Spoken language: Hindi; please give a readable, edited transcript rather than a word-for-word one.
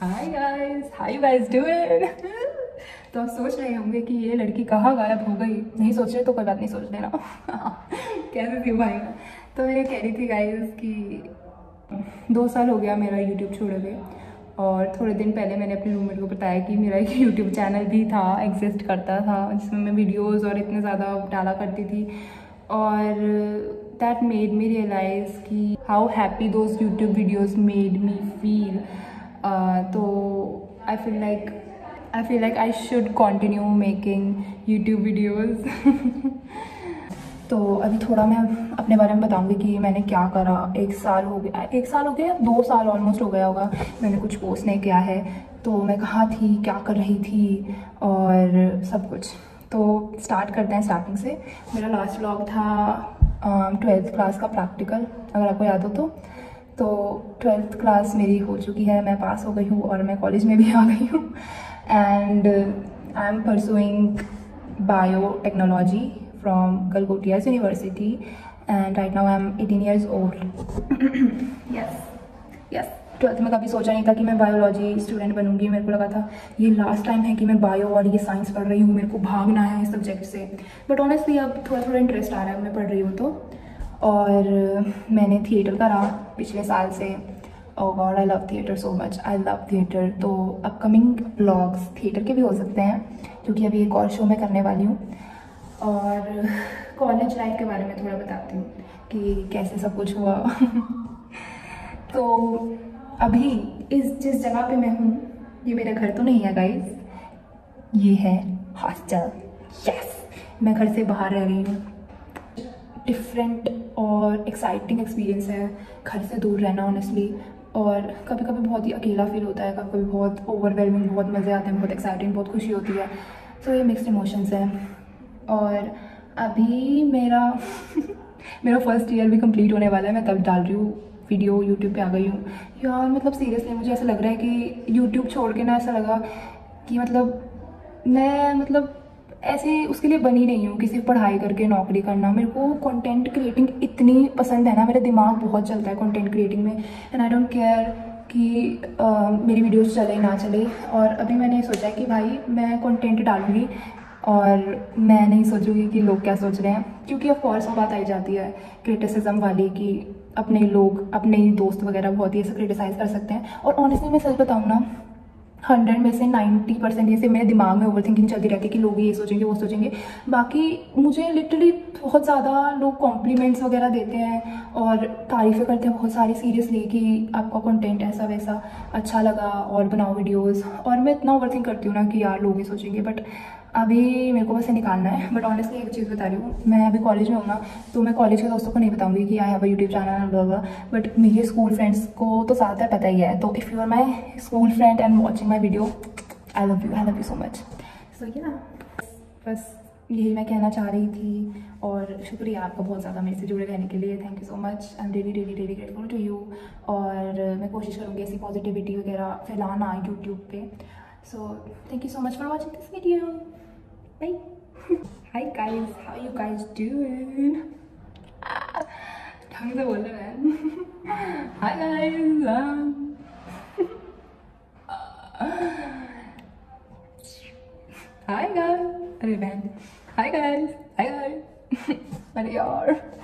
Hi guys doing. तो आप सोच रहे होंगे कि ये लड़की कहाँ गायब हो गई। नहीं सोच रहे तो कोई बात नहीं, सोच लेना कैसे थी भाई। तो मैं कह रही थी गाइस कि 2 साल हो गया मेरा यूट्यूब छोड़े हुए, और थोड़े दिन पहले मैंने अपने रूममेट को बताया कि मेरा एक यूट्यूब चैनल भी था, एग्जिस्ट करता था, जिसमें मैं वीडियोस और इतने ज़्यादा डाला करती थी। और दैट मेड मी रियलाइज़ कि how happy those YouTube videos made me feel. तो I feel like I should continue making YouTube videos. तो अभी थोड़ा मैं अपने बारे में बताऊंगी कि मैंने क्या करा। 1 साल हो गया 2 साल ऑलमोस्ट हो गया होगा, मैंने कुछ पोस्ट नहीं किया है। तो मैं कहाँ थी, क्या कर रही थी और सब कुछ। तो स्टार्ट करते हैं स्टार्टिंग से। मेरा लास्ट व्लॉग था 12th क्लास का प्रैक्टिकल, अगर आपको याद हो तो 12th क्लास मेरी हो चुकी है, मैं पास हो गई हूँ और मैं कॉलेज में भी आ गई हूँ। And I am pursuing biotechnology from Galgotias University, and right now I am 18 years old. yes. 12th में कभी सोचा नहीं था कि मैं बायोलॉजी स्टूडेंट बनूंगी। मेरे को लगा था ये लास्ट टाइम है कि मैं बायो और ये साइंस पढ़ रही हूँ, मेरे को भागना है इस सब्जेक्ट से। बट ऑनेस्टली अब थोड़ा थोड़ा इंटरेस्ट आ रहा है, मैं पढ़ रही हूँ तो। और मैंने थिएटर करा पिछले साल से। Oh God I love theatre so much, I love theatre. तो अपकमिंग ब्लॉग्स थिएटर के भी हो सकते हैं, क्योंकि अभी एक और शो मैं करने वाली हूँ। और कॉलेज लाइफ के बारे में थोड़ा बताती हूँ कि कैसे सब कुछ हुआ। तो अभी जिस जगह पे मैं हूँ, ये मेरा घर तो नहीं है गाइस, ये है हॉस्टल। यस, मैं घर से बाहर रह रही हूँ। डिफरेंट और एक्साइटिंग एक्सपीरियंस है घर से दूर रहना ऑनेस्टली। और कभी कभी बहुत ही अकेला फील होता है, कभी कभी बहुत ओवरवेलमिंग, बहुत मज़े आते हैं, बहुत एक्साइटिंग, बहुत खुशी होती है। तो ये मिक्सड इमोशंस हैं। और अभी मेरा फर्स्ट ईयर भी कंप्लीट होने वाला है। मैं तब डाल रही हूँ वीडियो, यूट्यूब पे आ गई हूँ यार। मतलब सीरियसली मुझे ऐसा लग रहा है कि यूट्यूब छोड़ के ना ऐसा लगा कि मतलब मैं ऐसे उसके लिए बनी नहीं हूँ कि सिर्फ पढ़ाई करके नौकरी करना। मेरे को कंटेंट क्रिएटिंग इतनी पसंद है ना, मेरा दिमाग बहुत चलता है कंटेंट क्रिएटिंग में। एंड आई डोंट केयर कि मेरी वीडियोज़ चले ना चले। और अभी मैंने सोचा है कि भाई मैं कंटेंट डालूँगी और मैं नहीं सोचूंगी कि लोग क्या सोच रहे हैं, क्योंकि ऑफकोर्स वो बात आई जाती है क्रिटिसिज्म वाली कि अपने लोग, अपने दोस्त वगैरह बहुत ही ऐसे क्रिटिसाइज़ कर सकते हैं। और ऑनेस्टली मैं सच बताऊँ ना, 100 में से 90% ये मेरे दिमाग में ओवर थिंकिंग चलती रहती है कि लोग ये सोचेंगे, वो सोचेंगे। बाकी मुझे लिटरली बहुत ज़्यादा लोग कॉम्प्लीमेंट्स वगैरह देते हैं और तारीफ़ें करते हैं बहुत सारी सीरियसली कि आपका कंटेंट ऐसा वैसा अच्छा लगा और बनाओ वीडियोस। और मैं इतना ओवर थिंक करती हूँ ना कि यार लोग ये सोचेंगे, बट अभी मेरे को वैसे निकालना है। बट ऑनेस्टली एक चीज़ बता रही हूँ, मैं अभी कॉलेज में हूँ ना, तो मैं कॉलेज के दोस्तों को नहीं बताऊँगी कि I have a YouTube channel, but मेरे स्कूल फ्रेंड्स को तो ज़्यादातर पता ही है। तो if you are my school friend and watching my video, I love you so much. So yeah बस यही मैं कहना चाह रही थी। और शुक्रिया आपका बहुत ज़्यादा मेरे से जुड़े रहने के लिए। Thank you so much, I am really really really grateful to you. और मैं कोशिश करूँगी ऐसी पॉजिटिविटी वगैरह फैलाना यूट्यूब पे। So thank you so much for watching this video. Bye. Hi guys, how you guys doing? Tongue the wonder man. Hi guys. Hi guys. Revenge. Hi guys. Hi guys. But yaar.